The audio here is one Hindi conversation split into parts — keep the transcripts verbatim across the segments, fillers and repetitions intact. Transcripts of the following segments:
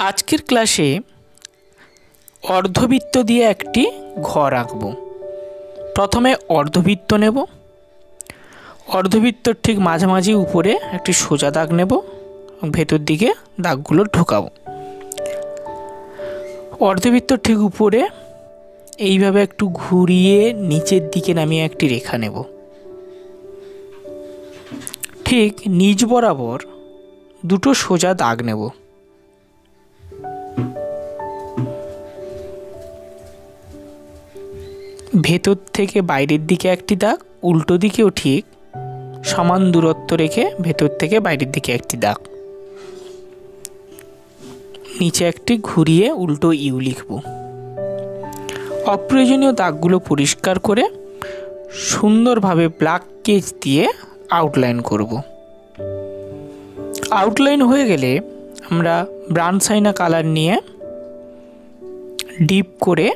आजकेर क्लासे अर्धवृत्त दिए एकटी घर आंकबो। प्रथमे अर्धवृत्त नेब, अर्धवृत्तर ठीक माझामाझी ऊपरे एकटी सोजा दाग नेब, भेतर दिके दागगुलो ढोकाबो। अर्धवृत्तर ठीक ऊपरे एइभावे एकटू घुरिये नीचेर दिके नामिये एकटी रेखा नेब। ठीक नीच बराबर दुटो सोजा दाग नेब। भेतर थेके बाइरेर दिके एकटी दाग, उल्टो दिकेओ ठीक समान दूरत्व रेखे भेतर थेके बाइरेर दिके एकटी दाग। नीचे एकटी घुरिये उल्टो इउ लिखब। अप्रयोजनीय दागगुलो परिष्कार करे सुंदरभावे ब्लैक स्केच दिए आउटलाइन करब। आउटलाइन हो गेले आमरा ब्रांसाइना कलर निये डीप करे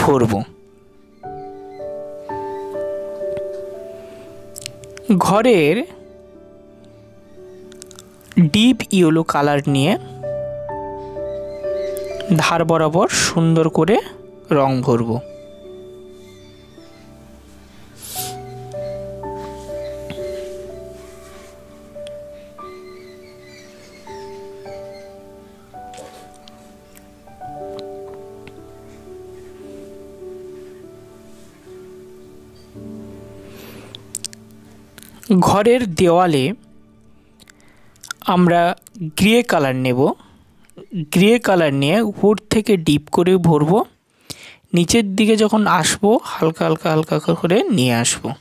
भरब। घरेर डीप येलो कलर निये धार बराबर सुंदर करे रंग भरब। घरेर देवाले आमरा ग्रे कलर नेब। ग्रे कलर निये ऊपर थेके डीप करे भरब। नीचेर दिके जखन आसबो हल्का हल्का हल्का करे निये आसबो।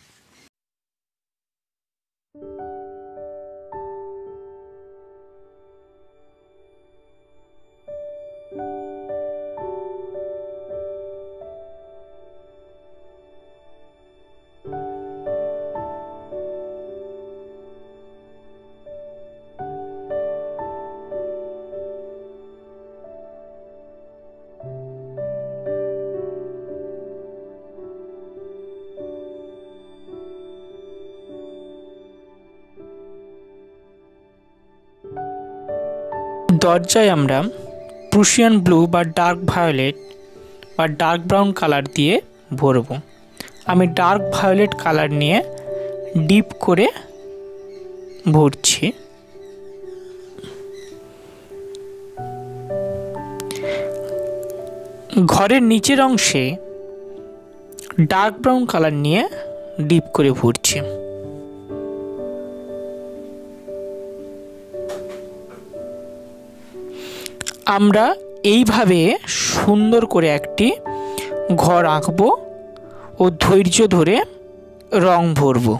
दरजाय आमरा प्रुशियन ब्लू बा डार्क भायोलेट बा डार्क ब्राउन कलर दिए भरब। आमी डार्क भायोलेट कलर निये डीप करे भरछी। घरेर नीचेर अंशे डार्क ब्राउन कलर निये डीप करे भरछी। আমরা এইভাবে সুন্দর করে একটি ঘর আঁকবো ও ধৈর্য ধরে রং ভরবো।